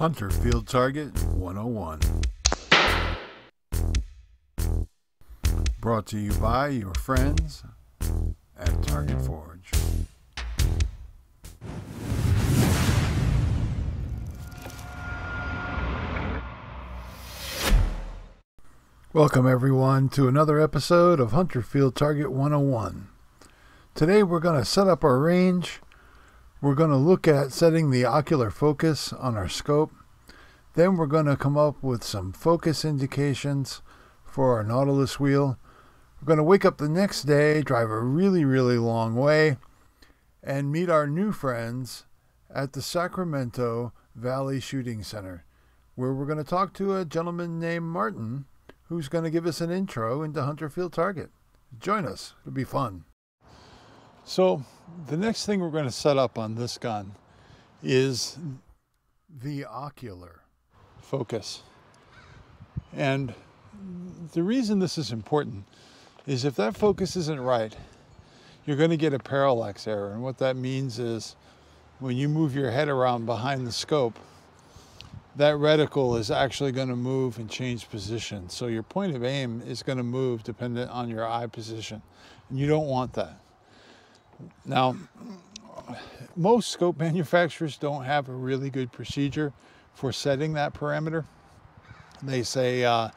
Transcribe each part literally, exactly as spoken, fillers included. Hunter Field Target one oh one. Brought to you by your friends at Target Forge. Welcome everyone to another episode of Hunter Field Target one oh one. Today we're going to set up our range. We're going to look at setting the ocular focus on our scope. Then we're going to come up with some focus indications for our Nautilus wheel. We're going to wake up the next day, drive a really, really long way, and meet our new friends at the Sacramento Valley Shooting Center, where we're going to talk to a gentleman named Martin, who's going to give us an intro into Hunter Field Target. Join us. It'll be fun. So the next thing we're going to set up on this gun is the ocular focus. And the reason this is important is if that focus isn't right, you're going to get a parallax error. And what that means is when you move your head around behind the scope, that reticle is actually going to move and change position. So your point of aim is going to move dependent on your eye position. And you don't want that. Now, most scope manufacturers don't have a really good procedure for setting that parameter. They say uh,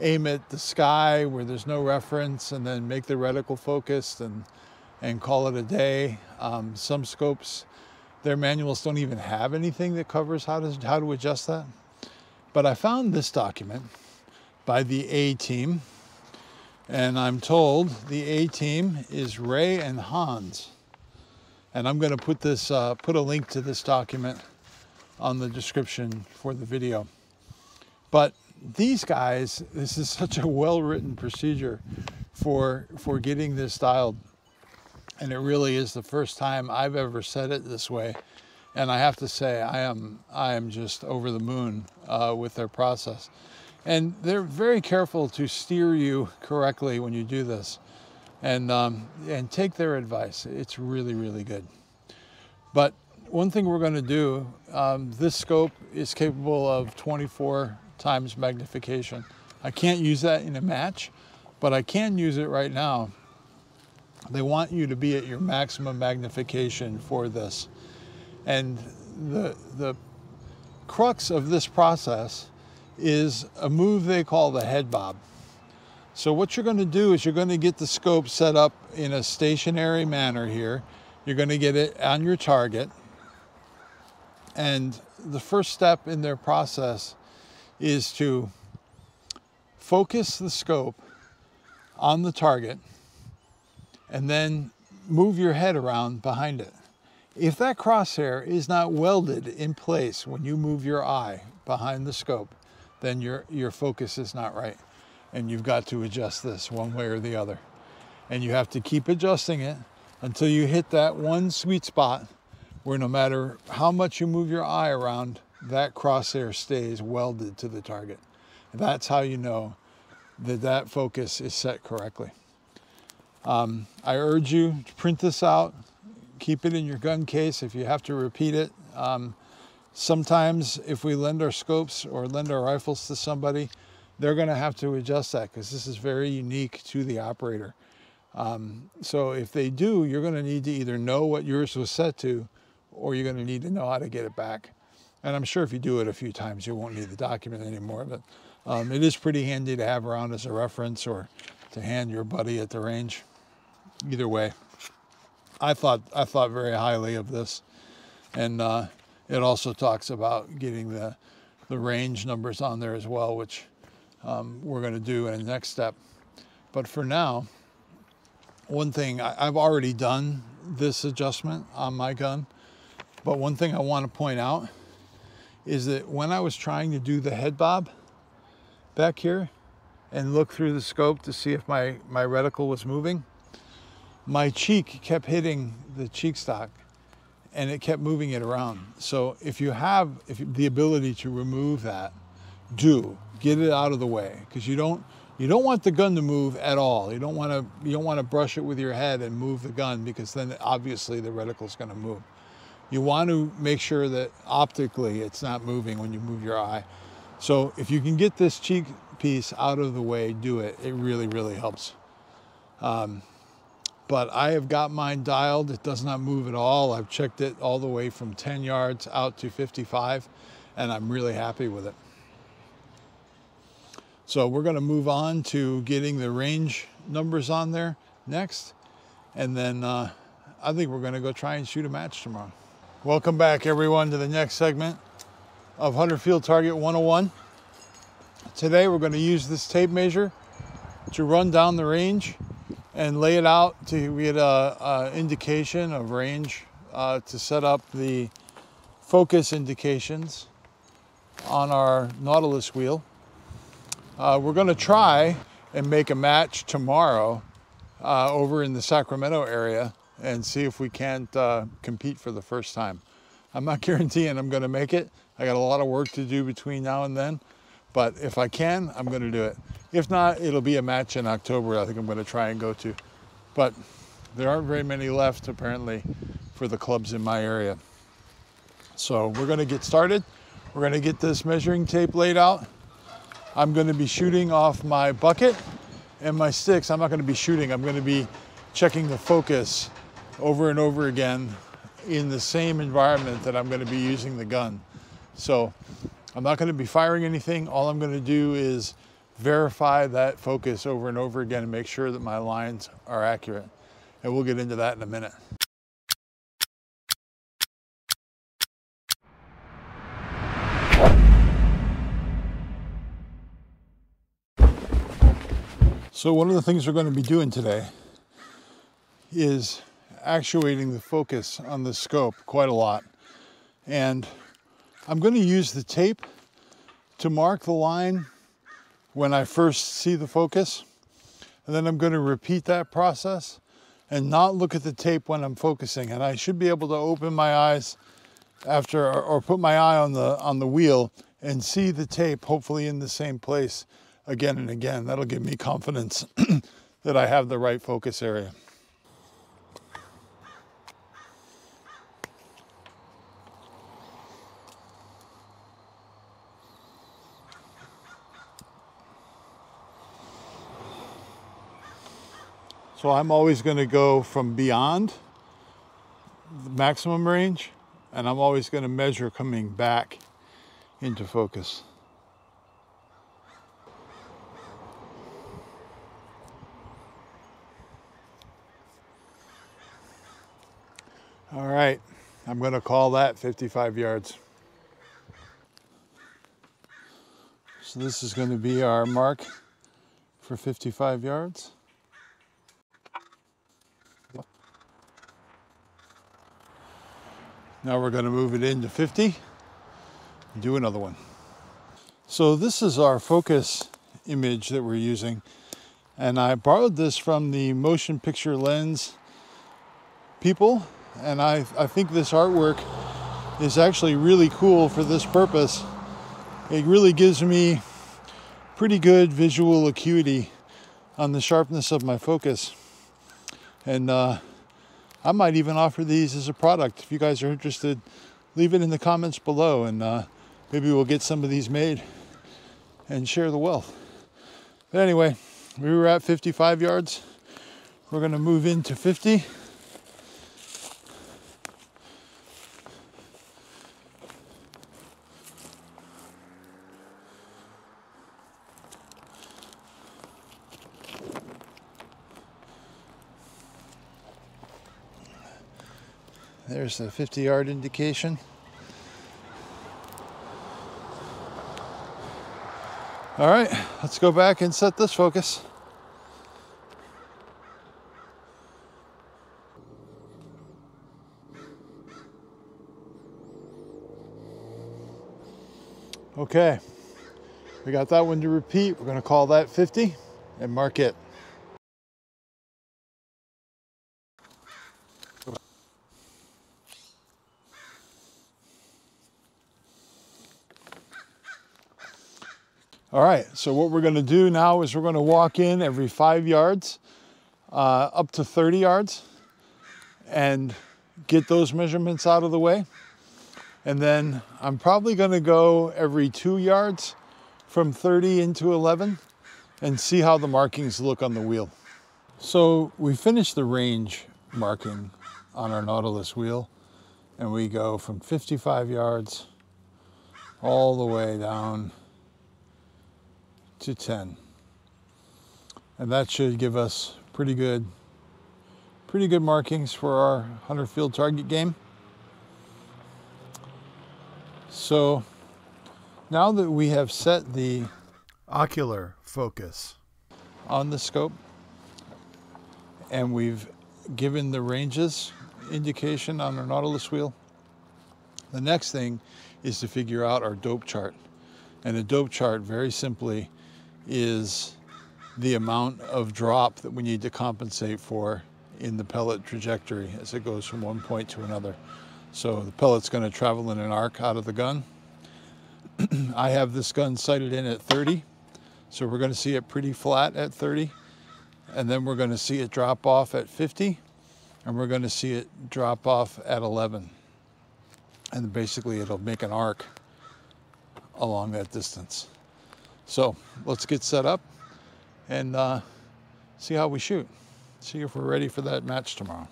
aim at the sky where there's no reference and then make the reticle focused and, and call it a day. Um, some scopes, their manuals don't even have anything that covers how to, how to adjust that. But I found this document by the A-Team. And I'm told the A-Team is Ray and Hans. And I'm going to put this, uh, put a link to this document on the description for the video. But these guys, this is such a well-written procedure for, for getting this dialed. And it really is the first time I've ever said it this way. And I have to say, I am, I am just over the moon uh, with their process. And they're very careful to steer you correctly when you do this, and, um, and take their advice. It's really, really good. But one thing we're going to do, um, this scope is capable of twenty-four times magnification. I can't use that in a match, but I can use it right now. They want you to be at your maximum magnification for this. And the, the crux of this process is a move they call the head bob. So what you're going to do is you're going to get the scope set up in a stationary manner here. You're going to get it on your target. And the first step in their process is to focus the scope on the target and then move your head around behind it. If that crosshair is not welded in place when you move your eye behind the scope, then your, your focus is not right. And you've got to adjust this one way or the other. And you have to keep adjusting it until you hit that one sweet spot where no matter how much you move your eye around, that crosshair stays welded to the target. That's how you know that that focus is set correctly. Um, I urge you to print this out, keep it in your gun case if you have to repeat it. Um, Sometimes if we lend our scopes or lend our rifles to somebody, they're going to have to adjust that because this is very unique to the operator. Um, so if they do, you're going to need to either know what yours was set to, or you're going to need to know how to get it back. And I'm sure if you do it a few times, you won't need the document anymore. But um, it is pretty handy to have around as a reference or to hand your buddy at the range. Either way, I thought, I thought very highly of this. And uh, it also talks about getting the, the range numbers on there as well, which um, we're going to do in the next step. But for now, one thing, I, I've already done this adjustment on my gun, but one thing I want to point out is that when I was trying to do the head bob back here and look through the scope to see if my, my reticle was moving, my cheek kept hitting the cheek stock. And it kept moving it around. So if you have if you, the ability to remove that, do get it out of the way, because you don't you don't want the gun to move at all. You don't want to you don't want to brush it with your head and move the gun, because then obviously the reticle is going to move. you want to make sure that optically it's not moving when you move your eye. So if you can get this cheek piece out of the way, do it. It really, really helps. Um, but I have got mine dialed. It does not move at all. I've checked it all the way from ten yards out to fifty-five, and I'm really happy with it. So we're gonna move on to getting the range numbers on there next. And then uh, I think we're gonna go try and shoot a match tomorrow. Welcome back everyone to the next segment of Hunter Field Target one oh one. Today we're gonna use this tape measure to run down the range and lay it out to get an indication of range uh, to set up the focus indications on our Nautilus wheel. Uh, we're gonna try and make a match tomorrow uh, over in the Sacramento area and see if we can't uh, compete for the first time. I'm not guaranteeing I'm gonna make it. I got a lot of work to do between now and then, but if I can, I'm gonna do it. If not, it'll be a match in October I think I'm gonna try and go to. But there aren't very many left apparently for the clubs in my area. So we're gonna get started. We're gonna get this measuring tape laid out. I'm gonna be shooting off my bucket and my sticks. I'm not gonna be shooting, I'm gonna be checking the focus over and over again in the same environment that I'm gonna be using the gun. So I'm not gonna be firing anything. All I'm gonna do is verify that focus over and over again and make sure that my lines are accurate. And we'll get into that in a minute. So one of the things we're going to be doing today is actuating the focus on the scope quite a lot. And I'm going to use the tape to mark the line when I first see the focus. And then I'm going to repeat that process and not look at the tape when I'm focusing. And I should be able to open my eyes after, or, or put my eye on the, on the wheel and see the tape hopefully in the same place again and again. That'll give me confidence that I have the right focus area. So I'm always going to go from beyond the maximum range, and I'm always going to measure coming back into focus. All right, I'm gonna call that fifty-five yards. So this is gonna be our mark for fifty-five yards. Now we're gonna move it into fifty and do another one. So this is our focus image that we're using. And I borrowed this from the motion picture lens people. And I, I think this artwork is actually really cool for this purpose. It really gives me pretty good visual acuity on the sharpness of my focus. And uh, I might even offer these as a product. If you guys are interested, leave it in the comments below, and uh, maybe we'll get some of these made and share the wealth. But anyway, we were at fifty-five yards. We're gonna move into fifty. There's the fifty yard indication. All right, let's go back and set this focus. Okay, we got that one to repeat. We're gonna call that fifty and mark it. All right, so what we're gonna do now is we're gonna walk in every five yards, uh, up to thirty yards, and get those measurements out of the way. And then I'm probably gonna go every two yards from thirty into eleven and see how the markings look on the wheel. So we finished the range marking on our Nautilus wheel, and we go from fifty-five yards all the way down to ten. And that should give us pretty good, pretty good markings for our Hunter Field Target game. So now that we have set the ocular focus on the scope and we've given the ranges indication on our Nautilus wheel, the next thing is to figure out our dope chart. And a dope chart, very simply, is the amount of drop that we need to compensate for in the pellet trajectory as it goes from one point to another. So the pellet's going to travel in an arc out of the gun. I have this gun sighted in at thirty, so we're going to see it pretty flat at thirty, and then we're going to see it drop off at fifty, and we're going to see it drop off at eleven. And basically it'll make an arc along that distance. So let's get set up and uh, see how we shoot. See if we're ready for that match tomorrow.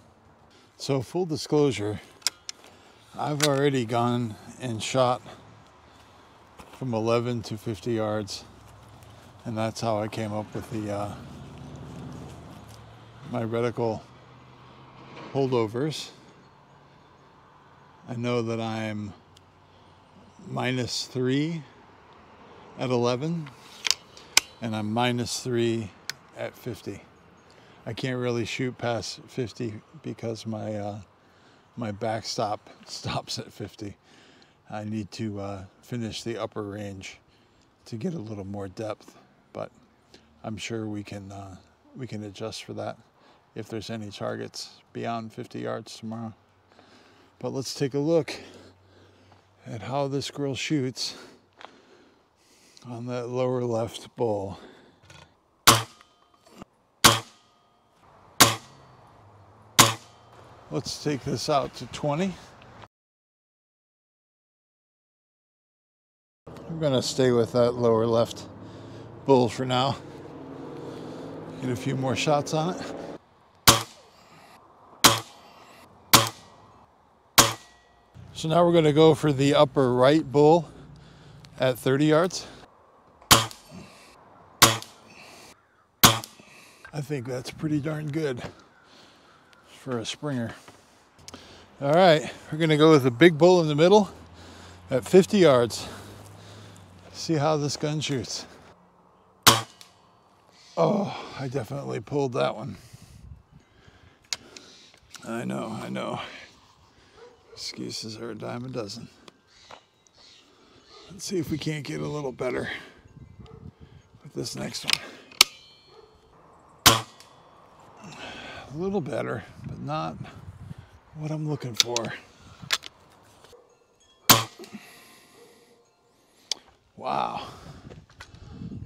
So full disclosure, I've already gone and shot from eleven to fifty yards, and that's how I came up with the uh, my reticle holdovers. I know that I'm minus three at eleven, and I'm minus three at fifty. I can't really shoot past fifty because my uh, my backstop stops at fifty. I need to uh, finish the upper range to get a little more depth, but I'm sure we can uh, we can adjust for that if there's any targets beyond fifty yards tomorrow. But let's take a look at how this girl shoots on that lower left bull. Let's take this out to twenty. I'm gonna stay with that lower left bull for now. Get a few more shots on it. So now we're gonna go for the upper right bull at thirty yards. I think that's pretty darn good for a Springer. All right, we're gonna go with the big bull in the middle at fifty yards. See how this gun shoots. Oh, I definitely pulled that one. I know, I know. Excuses are a dime a dozen. Let's see if we can't get a little better with this next one. A little better, but not what I'm looking for. Wow,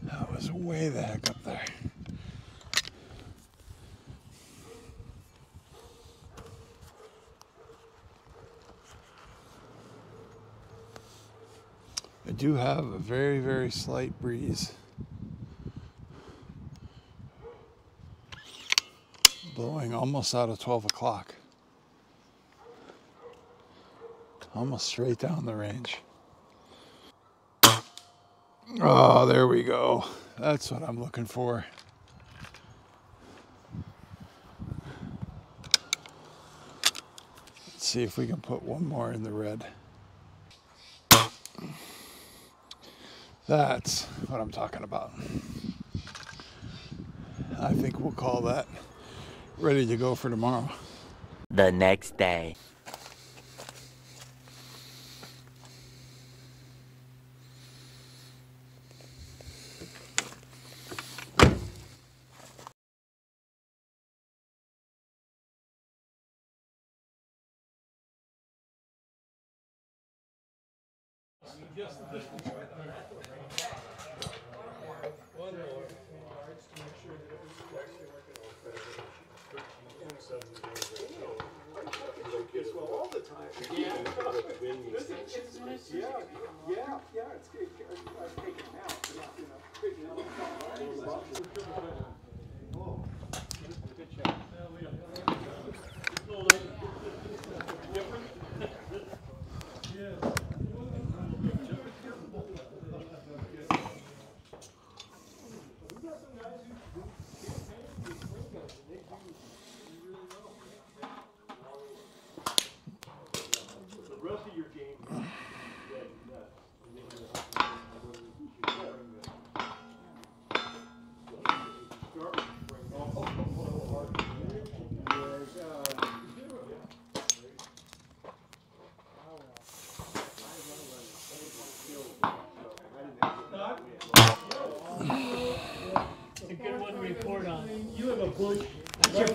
that was way the heck up there. I do have a very, very slight breeze blowing almost out of twelve o'clock. Almost straight down the range. Oh, there we go. That's what I'm looking for. Let's see if we can put one more in the red. That's what I'm talking about. I think we'll call that ready to go for tomorrow. The next day.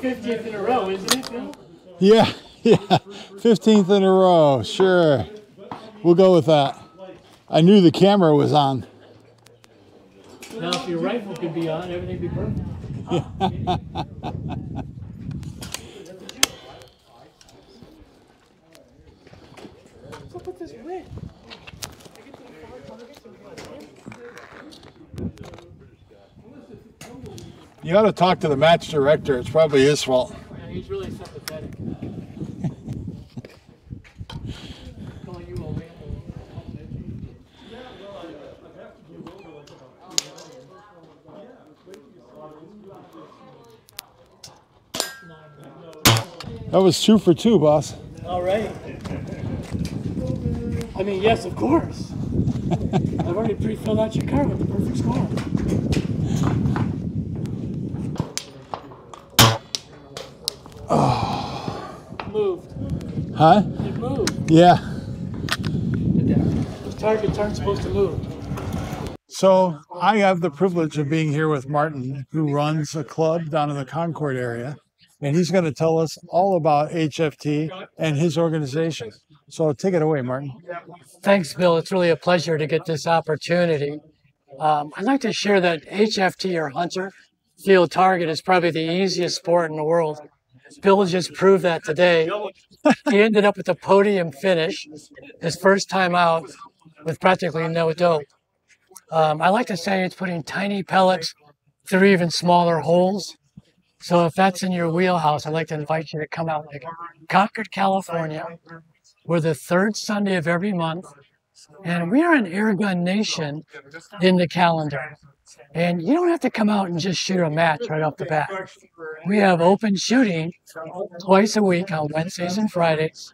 fiftieth in a row, isn't it, Bill? Yeah, yeah, fifteenth in a row, sure. We'll go with that. I knew the camera was on. Now, if your rifle could be on, everything would be perfect. Yeah. Look at this win. You ought to talk to the match director. It's probably his fault. Yeah, he's really sympathetic. That was two for two, boss. All right. I mean, yes, of course. I've already pre-filled out your card with the perfect score. Oh. Moved. Huh? It moved. Yeah. The targets aren't supposed to move. So I have the privilege of being here with Martin, who runs a club down in the Concord area, and he's going to tell us all about H F T and his organization. So take it away, Martin. Thanks, Bill. It's really a pleasure to get this opportunity. Um, I'd like to share that H F T, or Hunter Field Target, is probably the easiest sport in the world. Bill just proved that today. He ended up with a podium finish, his first time out, with practically no dope. Um, I like to say it's putting tiny pellets through even smaller holes. So if that's in your wheelhouse, I'd like to invite you to come out to Concord, California. We're the third Sunday of every month, and we are an Air Gun Nation in the calendar. And you don't have to come out and just shoot a match right off the bat. We have open shooting twice a week on Wednesdays and Fridays.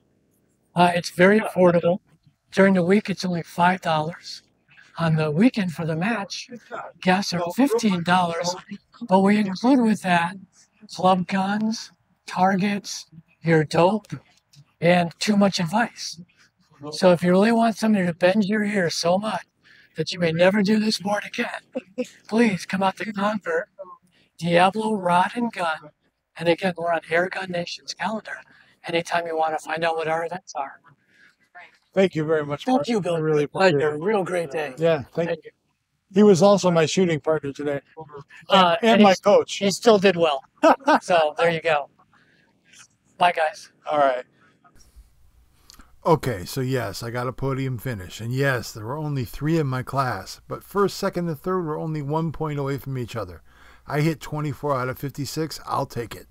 Uh, it's very affordable. During the week, it's only five dollars. On the weekend for the match, guests are fifteen dollars. But we include with that club guns, targets, your dope, and too much advice. So if you really want somebody to bend your ear so much that you may never do this sport again, please come out to Convert Diablo Rod and Gun. And again, we're on Air Gun Nation's calendar. Anytime you want to find out what our events are. Thank you very much. Thank Mark. you, Bill. I really appreciate it. A real great day. Yeah, thank, thank you. you. He was also my shooting partner today, uh, and, and my coach. He still did well. So there you go. Bye, guys. All right. Okay, so yes, I got a podium finish, and yes, there were only three in my class, but first, second, and third were only one point away from each other. I hit twenty-four out of fifty-six, I'll take it.